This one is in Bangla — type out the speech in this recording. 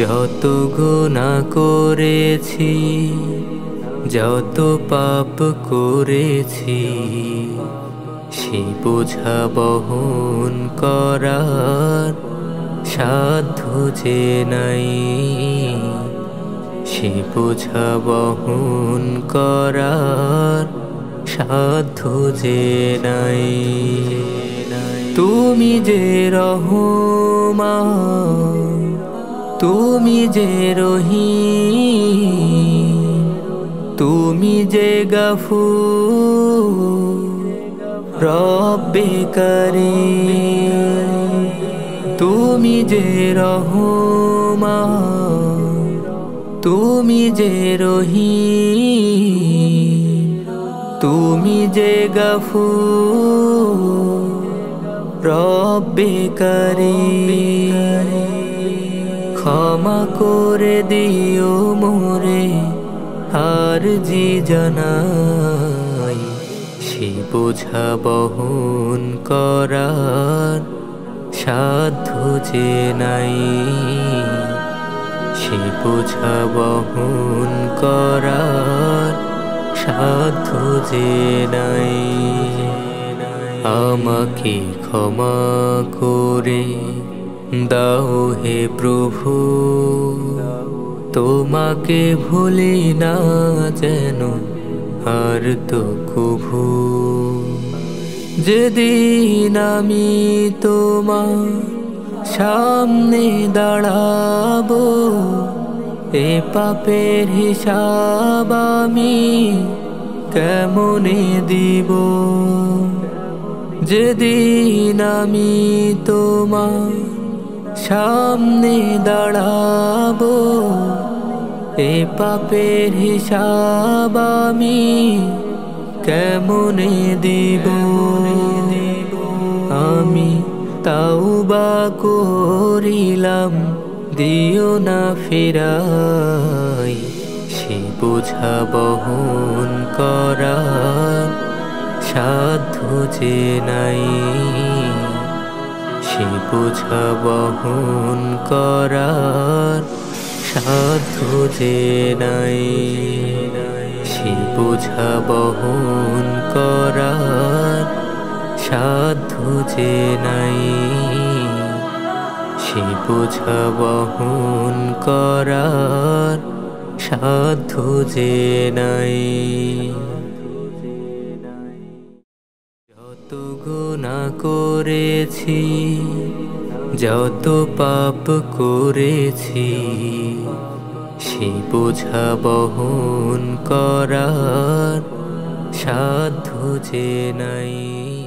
যত গুনাহ করেছি, যত পাপ করেছি, সে বোঝা বহন করার সাধ্য যে নাই, সে বোঝা বহন করার সাধ্য যে নাই। তুমি যে রহমান, তুমি যে রহিম, তুমি যে গফুর রব্বে করিম। তুমি যে রহমান, তুমি যে রহিম, তুমি যে গফুর রব্বে করিম। ক্ষমা করে দিও মোরে আরজি জানাই, সে বোঝা বহন করার সাধ্য যে নাই, সে বোঝা বহন করার সাধ্য যে নাই। আমাকে ক্ষমা করে দাও হে প্রভু, তোমাকে ভুলি না যেন আর তো কভু। যেদিন আমি তোমার সামনে দাঁড়াবো, এ পাপের হিসাব আমি কেমনে দিব। যেদিন আমি তোমার সামনে দাঁড়াবো, এ পাপের হিসাব আমি কেমনে দিব। আমি তাওবা করিলাম, দিও না ফেরাই, সে বোঝা বহন করার সাধ্য যে নাই, সে বোঝা বহন করার সাধ্য যে নাই, সে বোঝা বহন করার সাধ্য যে নাই, সে বোঝা বহন করার সাধ্য যে নাই। যত গুনাহ করেছি, যত পাপ করেছি, সে বোঝা বহন করার সাধ্য যে নাই।